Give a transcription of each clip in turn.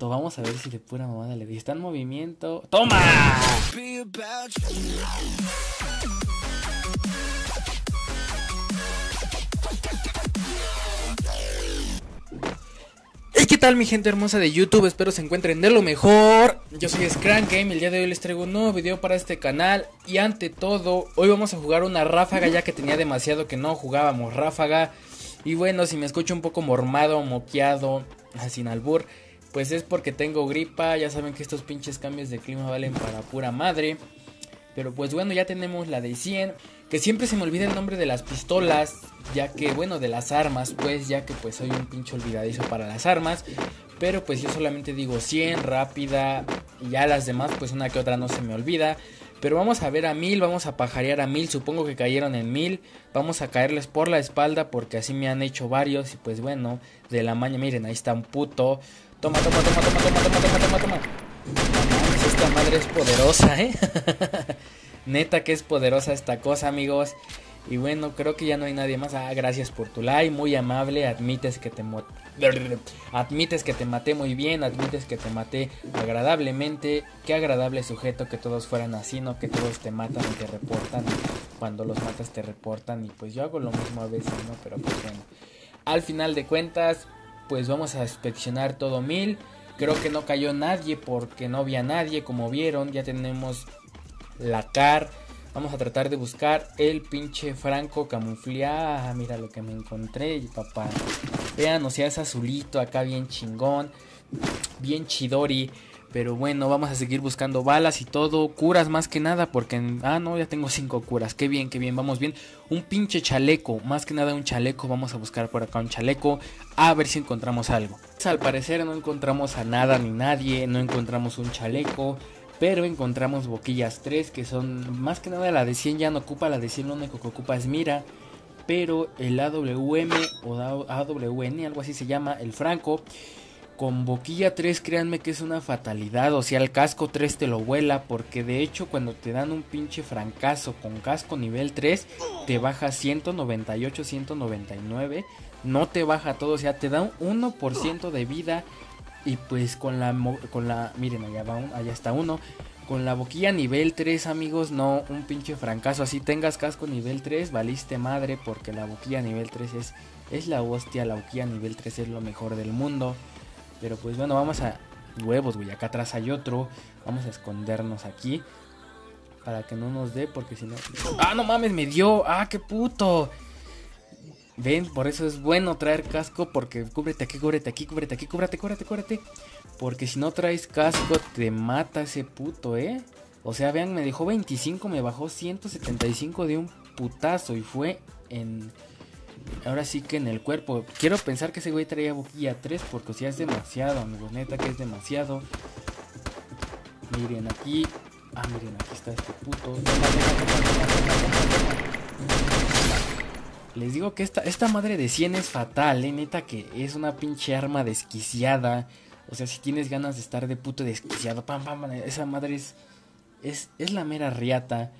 minuto. Vamos a ver si de pura mamada le di. Está en movimiento. ¡Toma! ¿Qué tal mi gente hermosa de YouTube? Espero se encuentren de lo mejor. Yo soy Scrankame, el día de hoy les traigo un nuevo video para este canal. Y ante todo, hoy vamos a jugar una ráfaga, ya que tenía demasiado que no jugábamos ráfaga. Y bueno, si me escucho un poco mormado, moqueado, sin albur, pues es porque tengo gripa. Ya saben que estos pinches cambios de clima valen para pura madre. Pero pues bueno, ya tenemos la de 100, que siempre se me olvida el nombre de las pistolas, ya que bueno, de las armas, pues ya que pues soy un pinche olvidadizo para las armas. Pero pues yo solamente digo 100, rápida, y ya las demás pues una que otra no se me olvida. Pero vamos a ver a 1000, vamos a pajarear a 1000, supongo que cayeron en 1000. Vamos a caerles por la espalda porque así me han hecho varios y pues bueno, de la maña, miren, ahí está un puto. Toma, toma, toma, toma, toma, toma, toma, toma, toma. Esta madre es poderosa, ¿eh? Neta que es poderosa esta cosa, amigos. Y bueno, creo que ya no hay nadie más. Ah, gracias por tu like, muy amable. Admites que te maté muy bien, admites que te maté agradablemente. Qué agradable sujeto que todos fueran así, no que todos te matan y te reportan. Cuando los matas te reportan y pues yo hago lo mismo a veces, ¿no? Pero pues bueno. Al final de cuentas, pues vamos a inspeccionar todo 1000. Creo que no cayó nadie porque no había nadie, como vieron. Ya tenemos la car. Vamos a tratar de buscar el pinche Franco camufleado. Ah, mira lo que me encontré, papá. Vean, o sea, es azulito acá bien chingón. Bien chidori. Pero bueno, vamos a seguir buscando balas y todo. Curas más que nada porque... Ah, no, ya tengo 5 curas. Qué bien, qué bien. Vamos bien. Un pinche chaleco. Más que nada un chaleco. Vamos a buscar por acá un chaleco. A ver si encontramos algo. Al parecer no encontramos a nada ni nadie, no encontramos un chaleco, pero encontramos boquillas 3 que son más que nada la de 100, ya no ocupa la de 100, lo único que ocupa es mira, pero el AWM o AWN, algo así se llama, el Franco, con boquilla 3 créanme que es una fatalidad, o sea el casco 3 te lo vuela porque de hecho cuando te dan un pinche francazo con casco nivel 3 te baja 198, 199, no te baja todo, o sea te da un 1% de vida y pues con la miren allá va allá está uno, con la boquilla nivel 3 amigos, no, un pinche francazo, así tengas casco nivel 3 valiste madre porque la boquilla nivel 3 es la hostia, la boquilla nivel 3 es lo mejor del mundo. Pero pues bueno, vamos a... Huevos, güey, acá atrás hay otro. Vamos a escondernos aquí para que no nos dé, porque si no... ¡Ah, no mames! ¡Me dio! ¡Ah, qué puto! Ven, por eso es bueno traer casco, porque cúbrete aquí, cúbrete aquí, cúbrete aquí, cúbrete. Porque si no traes casco, te mata ese puto, ¿eh? O sea, vean, me dejó 25, me bajó 175 de un putazo y fue en... Ahora sí que en el cuerpo. Quiero pensar que ese güey traía boquilla 3 porque o sea es demasiado, amigos, neta que es demasiado. Miren aquí. Ah, miren, aquí está este puto. Les digo que esta madre de 100 es fatal, neta que es una pinche arma desquiciada. O sea, si tienes ganas de estar de puto desquiciado, pam, pam, pam, esa madre es la mera riata.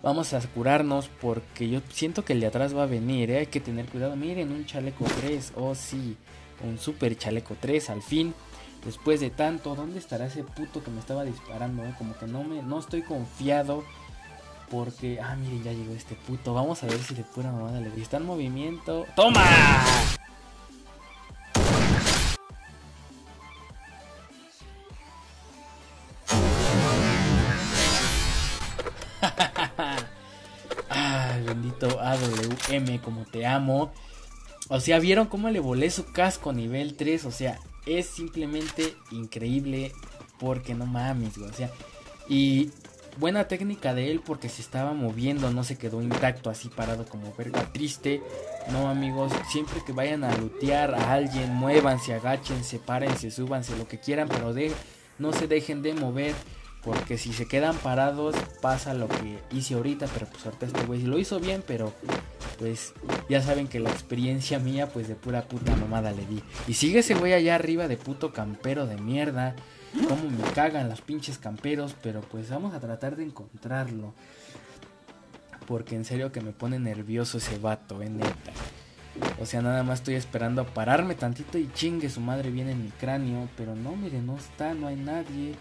Vamos a curarnos porque yo siento que el de atrás va a venir, ¿eh? Hay que tener cuidado. Miren, un chaleco 3, oh sí, un super chaleco 3 al fin. Después de tanto, ¿dónde estará ese puto que me estaba disparando? Como que no estoy confiado porque... Ah, miren, ya llegó este puto. Vamos a ver si de pura mamada le está en movimiento. ¡Toma! Bendito AWM, como te amo. O sea, ¿vieron cómo le volé su casco nivel 3? O sea, es simplemente increíble porque no mames, güey. O sea, y buena técnica de él porque se estaba moviendo, no se quedó intacto así parado como verga triste. No, amigos, siempre que vayan a lootear a alguien, muévanse, agáchense, párense, súbanse, lo que quieran, pero no se dejen de mover. Porque si se quedan parados pasa lo que hice ahorita, pero pues ahorita este güey lo hizo bien, pero pues ya saben que la experiencia mía pues de pura puta mamada le di. Y sigue ese güey allá arriba de puto campero de mierda, como me cagan los pinches camperos, pero pues vamos a tratar de encontrarlo. Porque en serio que me pone nervioso ese vato, neta. O sea, nada más estoy esperando a pararme tantito y chingue su madre viene en mi cráneo. Pero no, miren, no está, no hay nadie.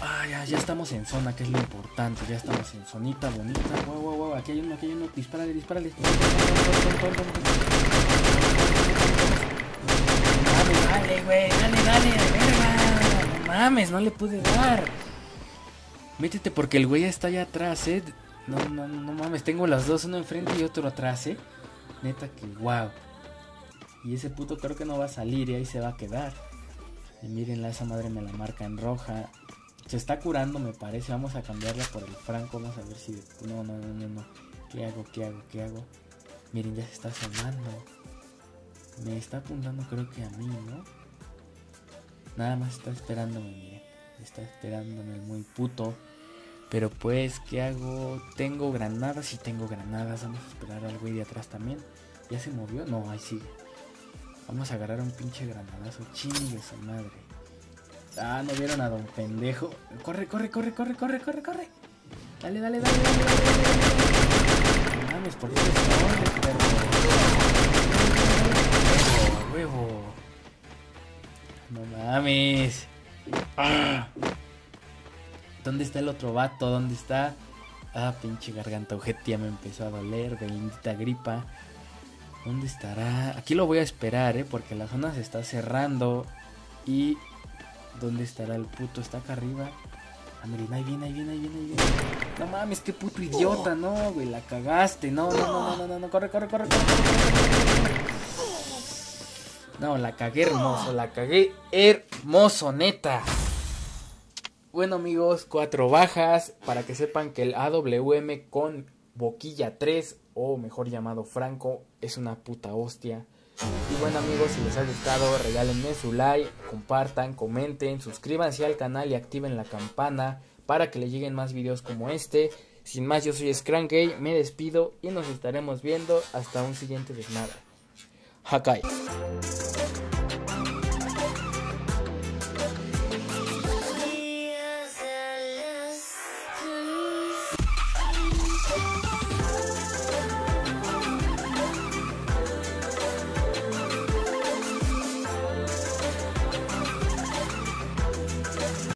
Ah, ya estamos en zona, que es lo importante. Ya estamos en zonita bonita. Wow, wow, wow, aquí hay uno, dispárale, dispárale. Dale, güey, dale, de verga. No mames, no le pude dar. Métete porque el güey está allá atrás, No mames, tengo las dos, uno enfrente y otro atrás, Neta que wow. Y ese puto creo que no va a salir y ahí se va a quedar. Y mírenla, esa madre me la marca en roja. Se está curando, me parece. Vamos a cambiarla por el Franco. Vamos a ver si... No. ¿Qué hago? Miren, ya se está asomando. Me está apuntando creo que a mí, ¿no? Nada más está esperándome, miren. Está esperándome muy puto. Pero pues, ¿qué hago? Tengo granadas, sí tengo granadas. Vamos a esperar al güey de atrás también. ¿Ya se movió? No, ahí sigue. Vamos a agarrar un pinche granadazo. Chingue su madre. Ah, no vieron a don pendejo. Corre. Dale. Mames, ¿por qué eres tan perro? Huevo. No mames. ¡Ah! ¿Dónde está el otro vato? ¿Dónde está? Ah, pinche garganta ojetia, me empezó a doler, bendita gripa. ¿Dónde estará? Aquí lo voy a esperar, porque la zona se está cerrando. Y... ¿dónde estará el puto? Está acá arriba. Ah, miren, ahí viene. No mames, qué puto idiota, no, güey, la cagaste. No, corre. No, la cagué hermoso, neta. Bueno, amigos, 4 bajas. Para que sepan que el AWM con boquilla 3, o mejor llamado Franco, es una puta hostia. Y bueno, amigos, si les ha gustado, regálenme su like, compartan, comenten, suscríbanse al canal y activen la campana para que les lleguen más videos como este. Sin más, yo soy Scrankay, me despido y nos estaremos viendo hasta un siguiente desmadre. Hakai.